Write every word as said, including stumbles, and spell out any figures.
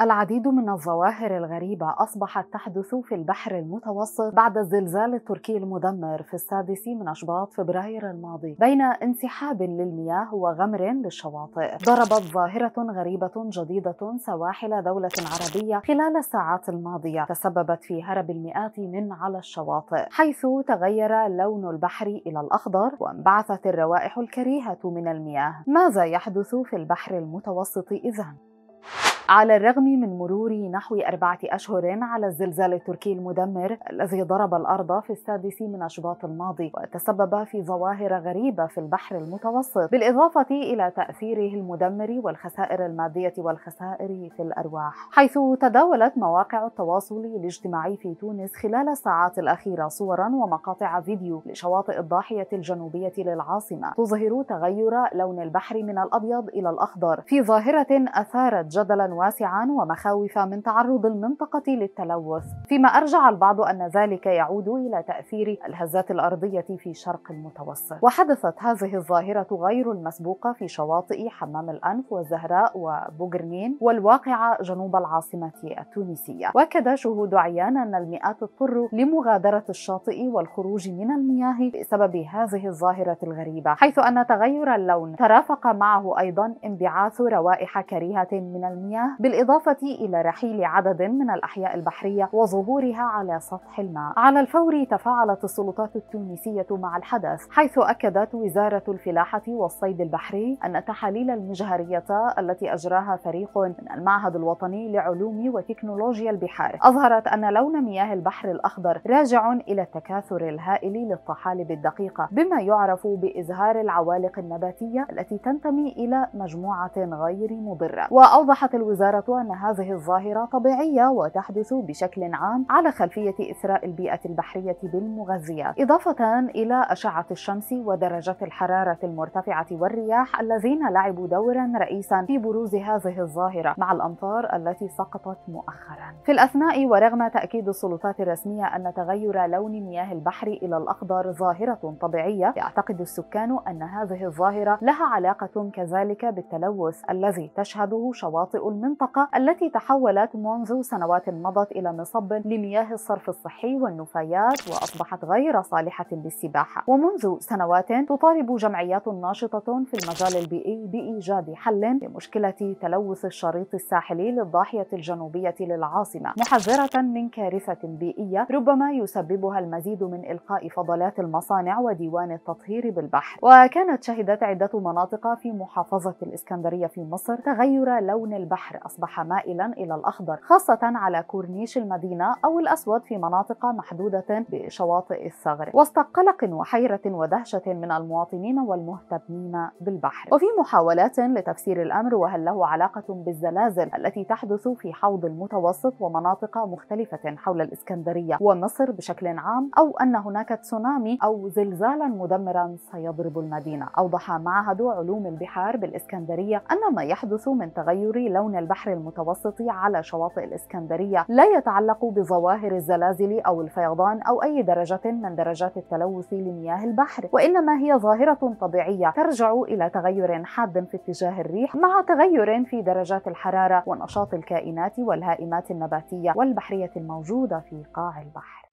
العديد من الظواهر الغريبة أصبحت تحدث في البحر المتوسط بعد الزلزال التركي المدمر في السادس من أشباط فبراير الماضي، بين انسحاب للمياه وغمر للشواطئ. ضربت ظاهرة غريبة جديدة سواحل دولة عربية خلال الساعات الماضية، تسببت في هرب المئات من على الشواطئ، حيث تغير لون البحر إلى الأخضر وانبعثت الروائح الكريهة من المياه. ماذا يحدث في البحر المتوسط إذن؟ على الرغم من مرور نحو أربعة أشهر على الزلزال التركي المدمر الذي ضرب الأرض في السادس من أشباط الماضي وتسبب في ظواهر غريبة في البحر المتوسط، بالإضافة إلى تأثيره المدمر والخسائر المادية والخسائر في الأرواح، حيث تداولت مواقع التواصل الاجتماعي في تونس خلال الساعات الأخيرة صوراً ومقاطع فيديو لشواطئ الضاحية الجنوبية للعاصمة تظهر تغير لون البحر من الأبيض إلى الأخضر، في ظاهرة أثارت جدلاً واسعا ومخاوف من تعرض المنطقة للتلوث، فيما أرجع البعض أن ذلك يعود إلى تأثير الهزات الأرضية في شرق المتوسط. وحدثت هذه الظاهرة غير المسبوقة في شواطئ حمام الأنف والزهراء وبوغرنين والواقعة جنوب العاصمة التونسية، وأكد شهود عيان أن المئات اضطروا لمغادرة الشاطئ والخروج من المياه بسبب هذه الظاهرة الغريبة، حيث أن تغير اللون ترافق معه أيضا انبعاث روائح كريهة من المياه، بالإضافة إلى رحيل عدد من الأحياء البحرية وظهورها على سطح الماء. على الفور تفاعلت السلطات التونسية مع الحدث، حيث أكدت وزارة الفلاحة والصيد البحري أن التحاليل المجهرية التي أجراها فريق من المعهد الوطني لعلوم وتكنولوجيا البحار أظهرت أن لون مياه البحر الأخضر راجع إلى التكاثر الهائل للطحالب الدقيقة، بما يعرف بإزهار العوالق النباتية التي تنتمي إلى مجموعة غير مضرة. وأوضحت الوزارة الوزارة أن هذه الظاهرة طبيعية وتحدث بشكل عام على خلفية إثراء البيئة البحرية بالمغذيات، إضافة إلى أشعة الشمس ودرجات الحرارة المرتفعة والرياح الذين لعبوا دورا رئيسا في بروز هذه الظاهرة مع الأمطار التي سقطت مؤخرا. في الأثناء، ورغم تأكيد السلطات الرسمية أن تغير لون مياه البحر إلى الأخضر ظاهرة طبيعية، يعتقد السكان أن هذه الظاهرة لها علاقة كذلك بالتلوث الذي تشهده شواطئ المنطقة التي تحولت منذ سنوات مضت إلى مصب لمياه الصرف الصحي والنفايات وأصبحت غير صالحة للسباحة. ومنذ سنوات تطالب جمعيات ناشطة في المجال البيئي بإيجاد حل لمشكلة تلوث الشريط الساحلي للضاحية الجنوبية للعاصمة، محذرة من كارثة بيئية ربما يسببها المزيد من إلقاء فضلات المصانع وديوان التطهير بالبحر. وكانت شهدت عدة مناطق في محافظة الإسكندرية في مصر تغير لون البحر أصبح مائلا إلى الأخضر، خاصة على كورنيش المدينة أو الأسود في مناطق محدودة بشواطئ الثغر، وسط قلق وحيرة ودهشة من المواطنين والمهتمين بالبحر. وفي محاولات لتفسير الأمر وهل له علاقة بالزلازل التي تحدث في حوض المتوسط ومناطق مختلفة حول الإسكندرية ومصر بشكل عام، أو أن هناك تسونامي أو زلزالا مدمرا سيضرب المدينة، أوضح معهد علوم البحار بالإسكندرية أن ما يحدث من تغير لون البحر المتوسط على شواطئ الإسكندرية لا يتعلق بظواهر الزلازل أو الفيضان أو أي درجة من درجات التلوث لمياه البحر، وإنما هي ظاهرة طبيعية ترجع إلى تغير حاد في اتجاه الريح مع تغير في درجات الحرارة ونشاط الكائنات والهائمات النباتية والبحرية الموجودة في قاع البحر.